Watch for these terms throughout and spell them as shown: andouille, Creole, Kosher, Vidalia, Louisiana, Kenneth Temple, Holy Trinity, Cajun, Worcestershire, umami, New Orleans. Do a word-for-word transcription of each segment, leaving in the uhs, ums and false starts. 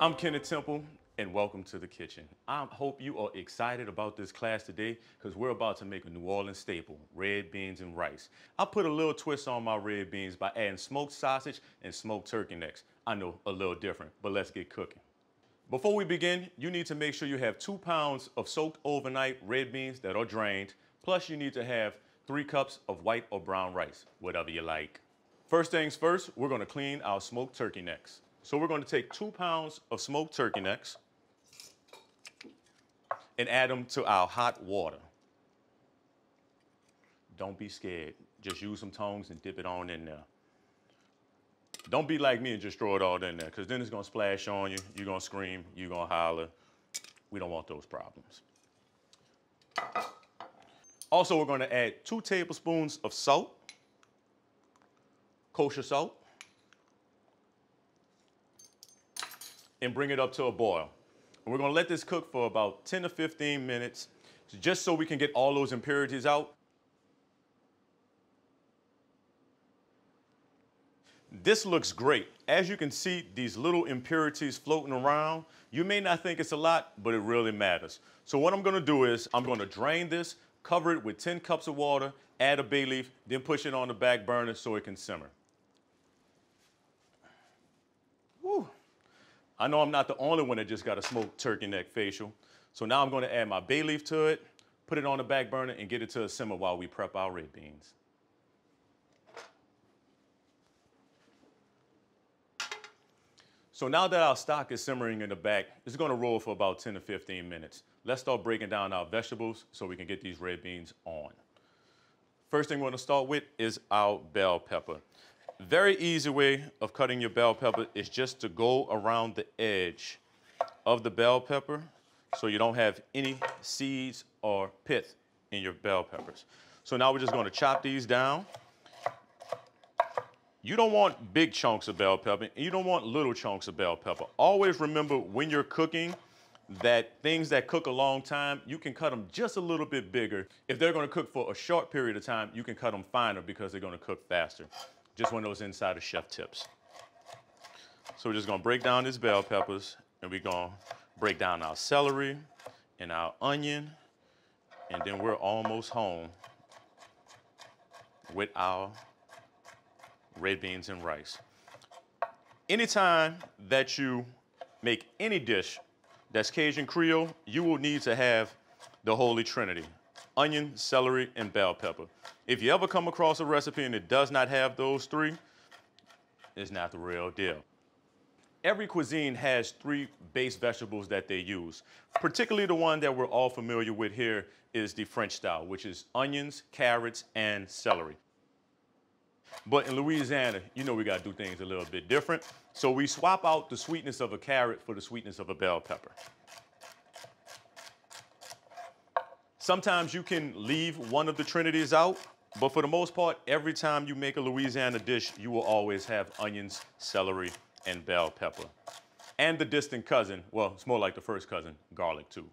I'm Kenneth Temple, and welcome to the kitchen. I hope you are excited about this class today because we're about to make a New Orleans staple, red beans and rice. I put a little twist on my red beans by adding smoked sausage and smoked turkey necks. I know, a little different, but let's get cooking. Before we begin, you need to make sure you have two pounds of soaked overnight red beans that are drained, plus you need to have three cups of white or brown rice, whatever you like. First things first, we're gonna clean our smoked turkey necks. So we're gonna take two pounds of smoked turkey necks and add them to our hot water. Don't be scared. Just use some tongs and dip it on in there. Don't be like me and just throw it all in there, because then it's gonna splash on you, you're gonna scream, you're gonna holler. We don't want those problems. Also, we're gonna add two tablespoons of salt, kosher salt, and bring it up to a boil. And we're gonna let this cook for about ten to fifteen minutes, just so we can get all those impurities out. This looks great. As you can see, these little impurities floating around. You may not think it's a lot, but it really matters. So what I'm gonna do is, I'm gonna drain this, cover it with ten cups of water, add a bay leaf, then push it on the back burner so it can simmer. Woo. I know I'm not the only one that just got a smoked turkey neck facial. So now I'm gonna add my bay leaf to it, put it on the back burner, and get it to a simmer while we prep our red beans. So now that our stock is simmering in the back, it's gonna roll for about ten to fifteen minutes. Let's start breaking down our vegetables so we can get these red beans on. First thing we're gonna start with is our bell pepper. Very easy way of cutting your bell pepper is just to go around the edge of the bell pepper so you don't have any seeds or pith in your bell peppers. So now we're just gonna chop these down. You don't want big chunks of bell pepper, and you don't want little chunks of bell pepper. Always remember when you're cooking that things that cook a long time, you can cut them just a little bit bigger. If they're gonna cook for a short period of time, you can cut them finer because they're gonna cook faster. Just one of those insider chef tips. So we're just gonna break down these bell peppers, and we're gonna break down our celery and our onion, and then we're almost home with our red beans and rice. Anytime that you make any dish that's Cajun Creole, you will need to have the Holy Trinity: onion, celery, and bell pepper. If you ever come across a recipe and it does not have those three, it's not the real deal. Every cuisine has three base vegetables that they use. Particularly the one that we're all familiar with here is the French style, which is onions, carrots, and celery. But in Louisiana, you know we gotta do things a little bit different. So we swap out the sweetness of a carrot for the sweetness of a bell pepper. Sometimes you can leave one of the trinities out, but for the most part, every time you make a Louisiana dish, you will always have onions, celery, and bell pepper. And the distant cousin, well, it's more like the first cousin, garlic too.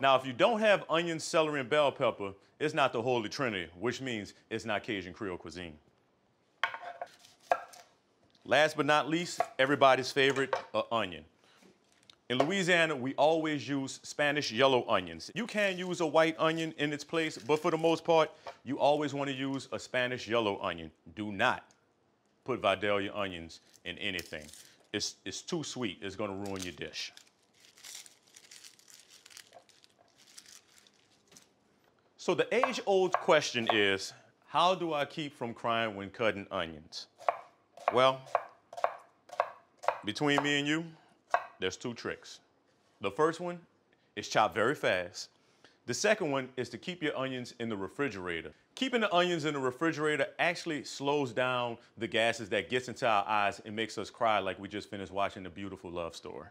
Now, if you don't have onions, celery, and bell pepper, it's not the Holy Trinity, which means it's not Cajun Creole cuisine. Last but not least, everybody's favorite, an onion. In Louisiana, we always use Spanish yellow onions. You can use a white onion in its place, but for the most part, you always want to use a Spanish yellow onion. Do not put Vidalia onions in anything. It's, it's too sweet. It's going to ruin your dish. So the age-old question is, how do I keep from crying when cutting onions? Well, between me and you, there's two tricks. The first one is chop very fast. The second one is to keep your onions in the refrigerator. Keeping the onions in the refrigerator actually slows down the gases that gets into our eyes and makes us cry like we just finished watching The Beautiful Love Story.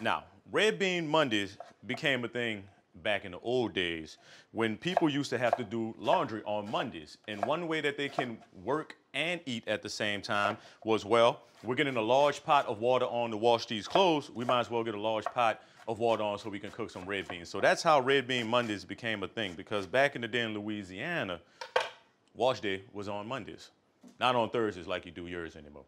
Now, Red Bean Mondays became a thing back in the old days when people used to have to do laundry on Mondays. And one way that they can work and eat at the same time was, well, we're getting a large pot of water on to wash these clothes. We might as well get a large pot of water on so we can cook some red beans. So that's how Red Bean Mondays became a thing, because back in the day in Louisiana, wash day was on Mondays, not on Thursdays like you do yours anymore.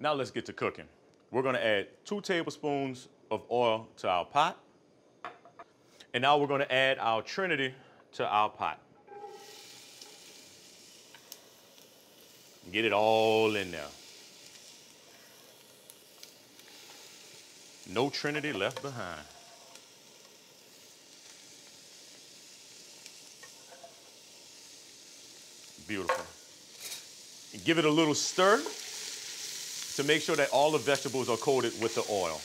Now let's get to cooking. We're gonna add two tablespoons of oil to our pot. And now we're gonna add our Trinity to our pot. Get it all in there. No Trinity left behind. Beautiful. And give it a little stir to make sure that all the vegetables are coated with the oil.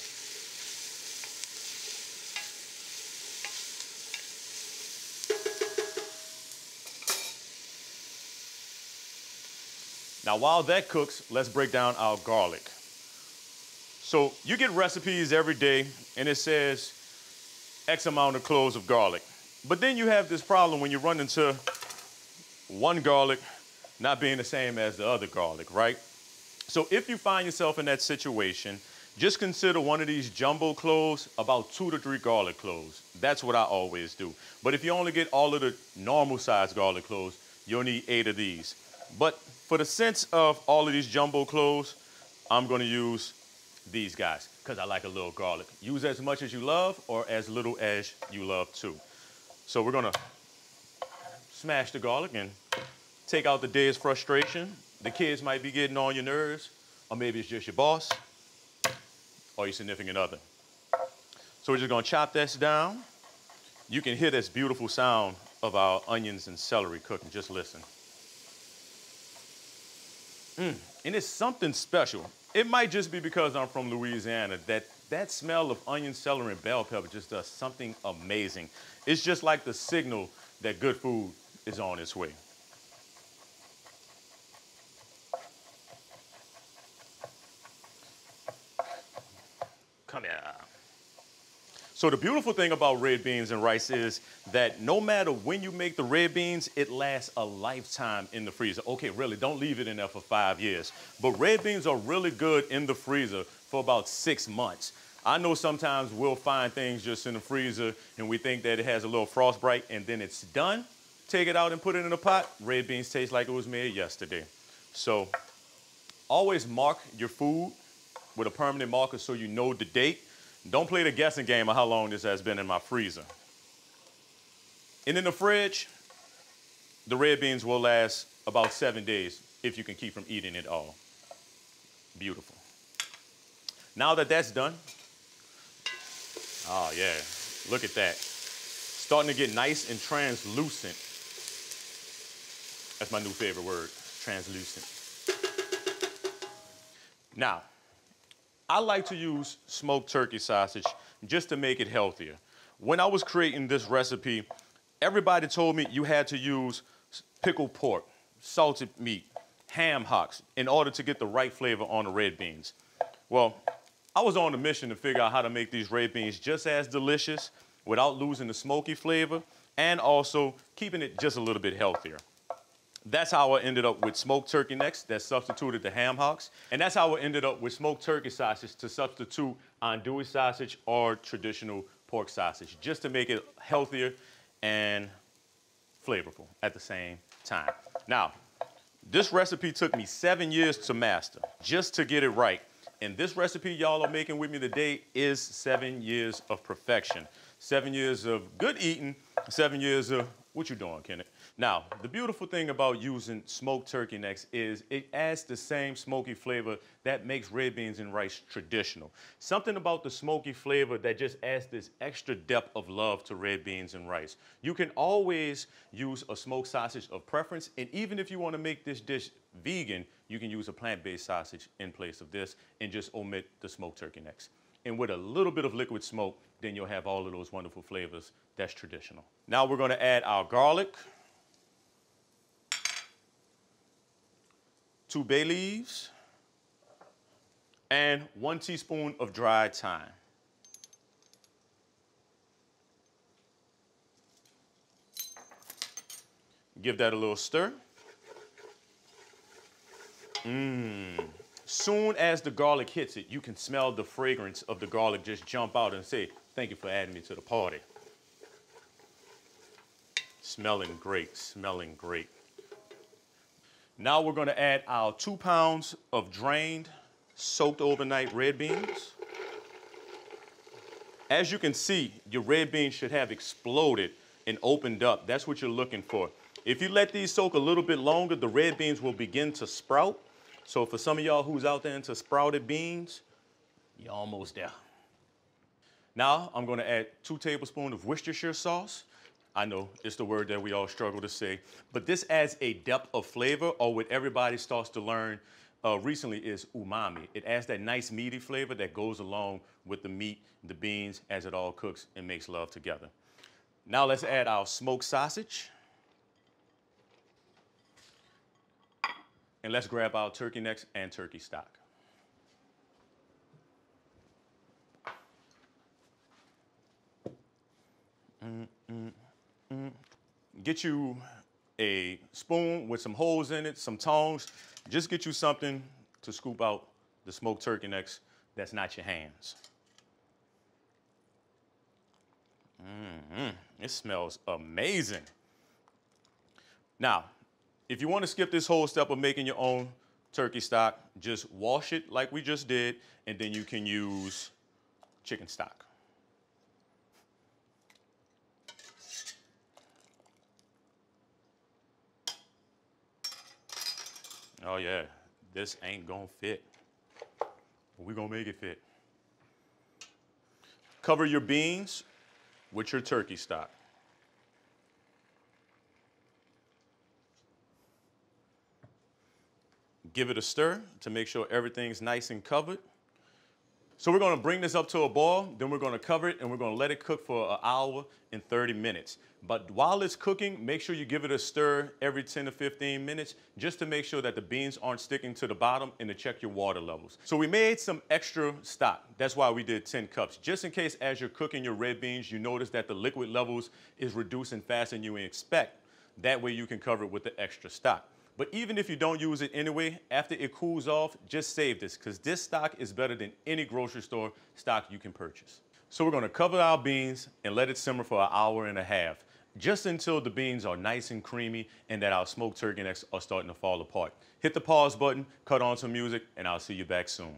Now, while that cooks, let's break down our garlic. So you get recipes every day, and it says X amount of cloves of garlic. But then you have this problem when you run into one garlic not being the same as the other garlic, right? So if you find yourself in that situation, just consider one of these jumbo cloves about two to three garlic cloves. That's what I always do. But if you only get all of the normal size garlic cloves, you'll need eight of these. But for the sense of all of these jumbo cloves, I'm gonna use these guys, because I like a little garlic. Use as much as you love or as little as you love too. So we're gonna smash the garlic and take out the day's frustration. The kids might be getting on your nerves, or maybe it's just your boss or your significant other. So we're just gonna chop this down. You can hear this beautiful sound of our onions and celery cooking, just listen. Mm, and it's something special. It might just be because I'm from Louisiana that that smell of onion, celery, and bell pepper just does something amazing. It's just like the signal that good food is on its way. Come here. So the beautiful thing about red beans and rice is that no matter when you make the red beans, it lasts a lifetime in the freezer. Okay, really, don't leave it in there for five years. But red beans are really good in the freezer for about six months. I know sometimes we'll find things just in the freezer and we think that it has a little frostbite and then it's done. Take it out and put it in a pot. Red beans taste like it was made yesterday. So always mark your food with a permanent marker so you know the date. Don't play the guessing game of how long this has been in my freezer. And in the fridge, the red beans will last about seven days if you can keep from eating it all. Beautiful. Now that that's done, oh yeah, look at that. Starting to get nice and translucent. That's my new favorite word, translucent. Now, I like to use smoked turkey sausage just to make it healthier. When I was creating this recipe, everybody told me you had to use pickled pork, salted meat, ham hocks in order to get the right flavor on the red beans. Well, I was on a mission to figure out how to make these red beans just as delicious without losing the smoky flavor and also keeping it just a little bit healthier. That's how I ended up with smoked turkey necks that substituted the ham hocks. And that's how I ended up with smoked turkey sausage to substitute andouille sausage or traditional pork sausage, just to make it healthier and flavorful at the same time. Now, this recipe took me seven years to master, just to get it right. And this recipe y'all are making with me today is seven years of perfection. Seven years of good eating, seven years of, what you doing, Kenneth? Now, the beautiful thing about using smoked turkey necks is it adds the same smoky flavor that makes red beans and rice traditional. Something about the smoky flavor that just adds this extra depth of love to red beans and rice. You can always use a smoked sausage of preference, and even if you want to make this dish vegan, you can use a plant-based sausage in place of this and just omit the smoked turkey necks. And with a little bit of liquid smoke, then you'll have all of those wonderful flavors that's traditional. Now we're going to add our garlic, two bay leaves, and one teaspoon of dried thyme. Give that a little stir. Mmm. soon as the garlic hits it, you can smell the fragrance of the garlic just jump out and say, thank you for adding me to the party. Smelling great, smelling great. Now we're gonna add our two pounds of drained, soaked overnight red beans. As you can see, your red beans should have exploded and opened up. That's what you're looking for. If you let these soak a little bit longer, the red beans will begin to sprout. So for some of y'all who's out there into sprouted beans, you're almost there. Now I'm gonna add two tablespoons of Worcestershire sauce. I know it's the word that we all struggle to say, but this adds a depth of flavor, or what everybody starts to learn Uh, recently is umami. It adds that nice meaty flavor that goes along with the meat, the beans, as it all cooks and makes love together. Now let's add our smoked sausage. And let's grab our turkey necks and turkey stock. Mm, mm, mm. Get you a spoon with some holes in it, some tongs. Just get you something to scoop out the smoked turkey necks that's not your hands. Mm-hmm. It smells amazing. Now, if you want to skip this whole step of making your own turkey stock, just wash it like we just did, and then you can use chicken stock. Oh yeah, this ain't gonna fit. We're gonna make it fit. Cover your beans with your turkey stock. Give it a stir to make sure everything's nice and covered. So we're gonna bring this up to a boil, then we're gonna cover it, and we're gonna let it cook for an hour and thirty minutes. But while it's cooking, make sure you give it a stir every ten to fifteen minutes just to make sure that the beans aren't sticking to the bottom, and to check your water levels. So we made some extra stock. That's why we did ten cups. Just in case as you're cooking your red beans, you notice that the liquid levels is reducing faster than you expect. That way you can cover it with the extra stock. But even if you don't use it anyway, after it cools off, just save this, because this stock is better than any grocery store stock you can purchase. So we're gonna cover our beans and let it simmer for an hour and a half, just until the beans are nice and creamy and that our smoked turkey necks are starting to fall apart. Hit the pause button, cut on some music, and I'll see you back soon.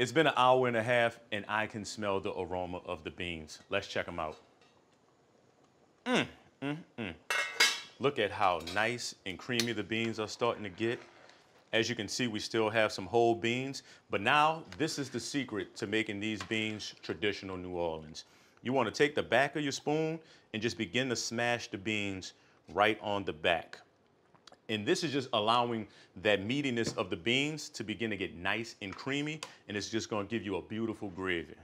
It's been an hour and a half, and I can smell the aroma of the beans. Let's check them out. Mm, mm, mm. Look at how nice and creamy the beans are starting to get. As you can see, we still have some whole beans, but now this is the secret to making these beans traditional New Orleans. You want to take the back of your spoon and just begin to smash the beans right on the back. And this is just allowing that meatiness of the beans to begin to get nice and creamy, and it's just going to give you a beautiful gravy.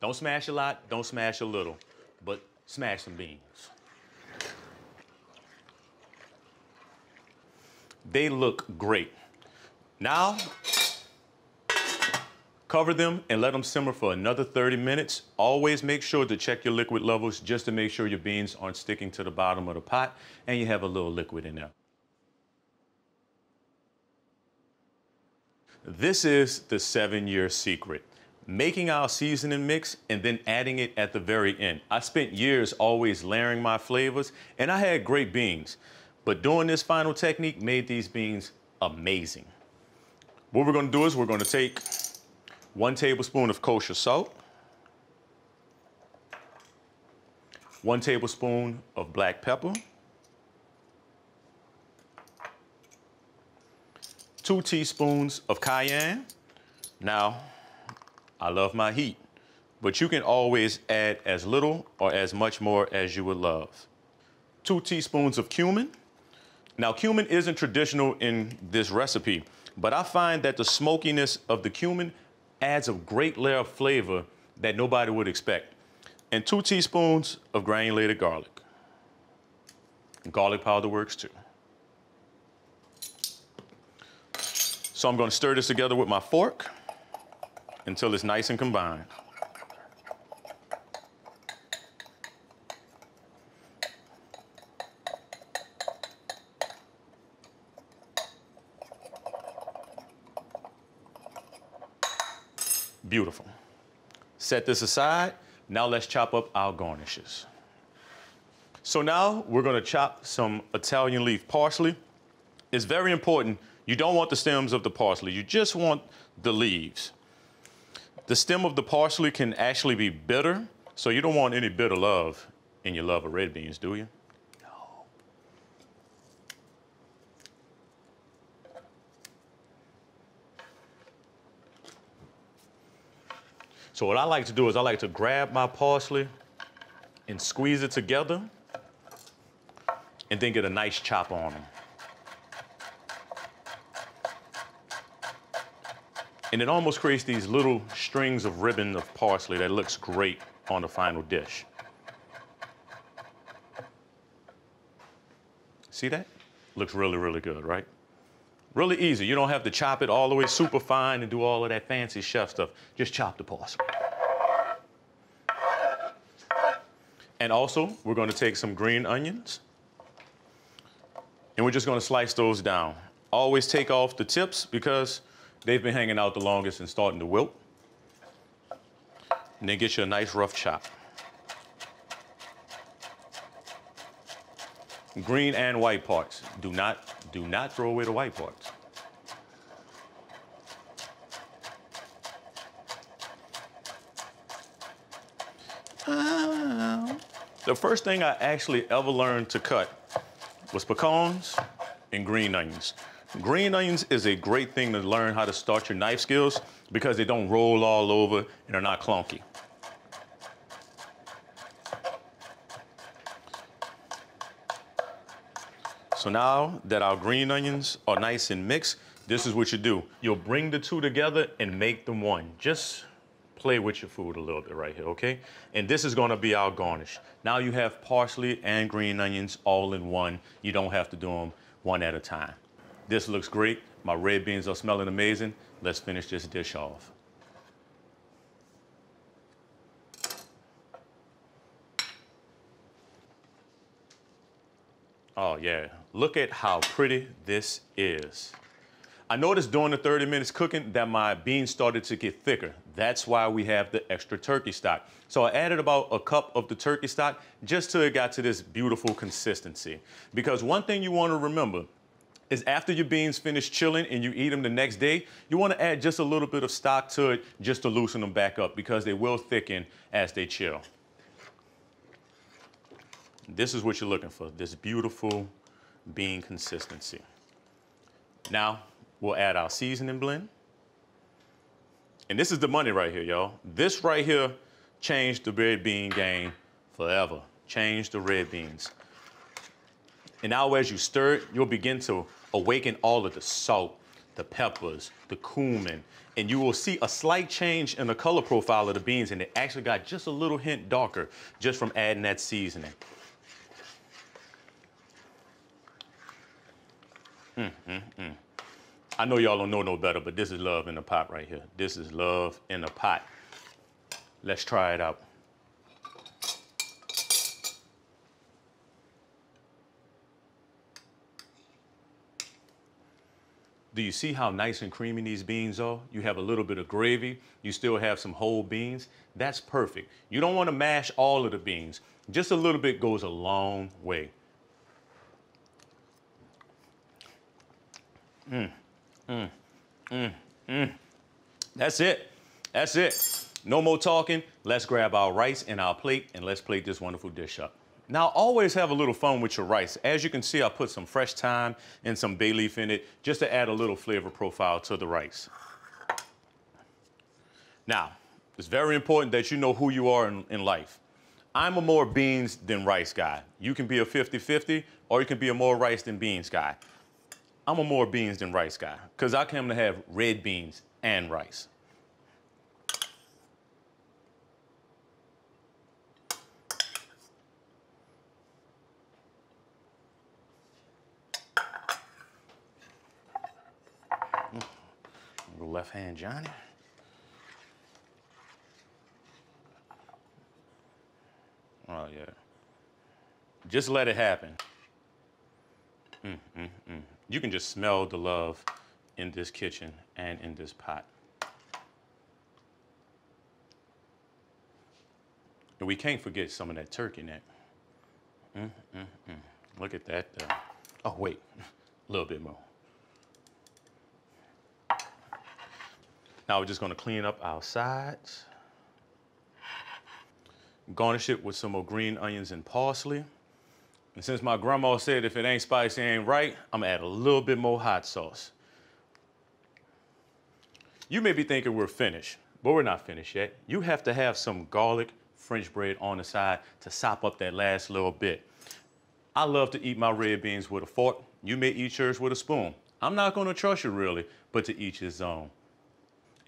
Don't smash a lot, don't smash a little, but smash some beans. They look great. Now, cover them and let them simmer for another thirty minutes. Always make sure to check your liquid levels just to make sure your beans aren't sticking to the bottom of the pot and you have a little liquid in there. This is the seven-year secret. Making our seasoning mix and then adding it at the very end. I spent years always layering my flavors, and I had great beans. But doing this final technique made these beans amazing. What we're gonna do is we're gonna take one tablespoon of kosher salt, one tablespoon of black pepper, two teaspoons of cayenne. Now, I love my heat, but you can always add as little or as much more as you would love. Two teaspoons of cumin. Now, cumin isn't traditional in this recipe, but I find that the smokiness of the cumin adds a great layer of flavor that nobody would expect. And two teaspoons of granulated garlic. Garlic powder works too. So I'm gonna stir this together with my fork until it's nice and combined. Beautiful. Set this aside. Now let's chop up our garnishes. So now we're gonna chop some Italian leaf parsley. It's very important. You don't want the stems of the parsley. You just want the leaves. The stem of the parsley can actually be bitter, so you don't want any bitter love in your love of red beans, do you? No. So what I like to do is I like to grab my parsley and squeeze it together, and then get a nice chop on them. And it almost creates these little strings of ribbon of parsley that looks great on the final dish. See that? Looks really, really good, right? Really easy. You don't have to chop it all the way super fine and do all of that fancy chef stuff. Just chop the parsley. And also, we're gonna take some green onions, and we're just gonna slice those down. Always take off the tips because they've been hanging out the longest and starting to wilt. And then get you a nice rough chop. Green and white parts. Do not, do not throw away the white parts. Oh. The first thing I actually ever learned to cut was pecans and green onions. Green onions is a great thing to learn how to start your knife skills because they don't roll all over and are not clunky. So now that our green onions are nice and mixed, this is what you do. You'll bring the two together and make them one. Just play with your food a little bit right here, okay? And this is gonna be our garnish. Now you have parsley and green onions all in one. You don't have to do them one at a time. This looks great. My red beans are smelling amazing. Let's finish this dish off. Oh yeah, look at how pretty this is. I noticed during the thirty minutes cooking that my beans started to get thicker. That's why we have the extra turkey stock. So I added about a cup of the turkey stock just till it got to this beautiful consistency. Because one thing you want to remember is after your beans finish chilling and you eat them the next day, you wanna add just a little bit of stock to it just to loosen them back up because they will thicken as they chill. This is what you're looking for, this beautiful bean consistency. Now, we'll add our seasoning blend. And this is the money right here, y'all. This right here changed the red bean game forever. Changed the red beans. And now as you stir it, you'll begin to awaken all of the salt, the peppers, the cumin, and you will see a slight change in the color profile of the beans, and it actually got just a little hint darker just from adding that seasoning. Mm, mm, mm. I know y'all don't know no better, but this is love in the pot right here. This is love in the pot. Let's try it out. Do you see how nice and creamy these beans are? You have a little bit of gravy. You still have some whole beans. That's perfect. You don't want to mash all of the beans. Just a little bit goes a long way. Mm, mm, mm, mm. That's it. That's it. No more talking. Let's grab our rice and our plate and let's plate this wonderful dish up. Now, always have a little fun with your rice. As you can see, I put some fresh thyme and some bay leaf in it just to add a little flavor profile to the rice. Now, it's very important that you know who you are in, in life. I'm a more beans than rice guy. You can be a fifty fifty, or you can be a more rice than beans guy. I'm a more beans than rice guy, because I came to have red beans and rice. Left hand Johnny. Oh yeah. Just let it happen. Mm, mm, mm. You can just smell the love in this kitchen and in this pot. And we can't forget some of that turkey neck. Mm, mm, mm. Look at that. Uh, oh, wait, a little bit more. Now we're just gonna clean up our sides. Garnish it with some more green onions and parsley. And since my grandma said if it ain't spicy, it ain't right, I'm gonna add a little bit more hot sauce. You may be thinking we're finished, but we're not finished yet. You have to have some garlic French bread on the side to sop up that last little bit. I love to eat my red beans with a fork. You may eat yours with a spoon. I'm not gonna trust you really, but to each his own.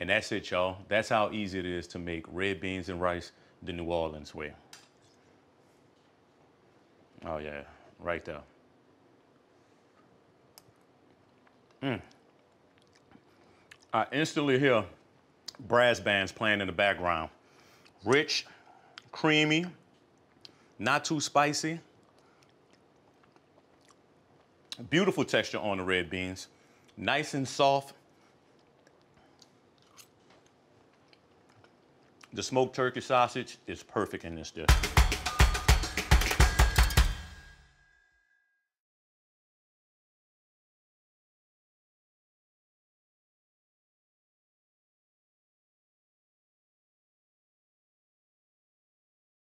And that's it, y'all. That's how easy it is to make red beans and rice the New Orleans way. Oh yeah, right there. Mm. I instantly hear brass bands playing in the background. Rich, creamy, not too spicy. Beautiful texture on the red beans. Nice and soft. The smoked turkey sausage is perfect in this dish.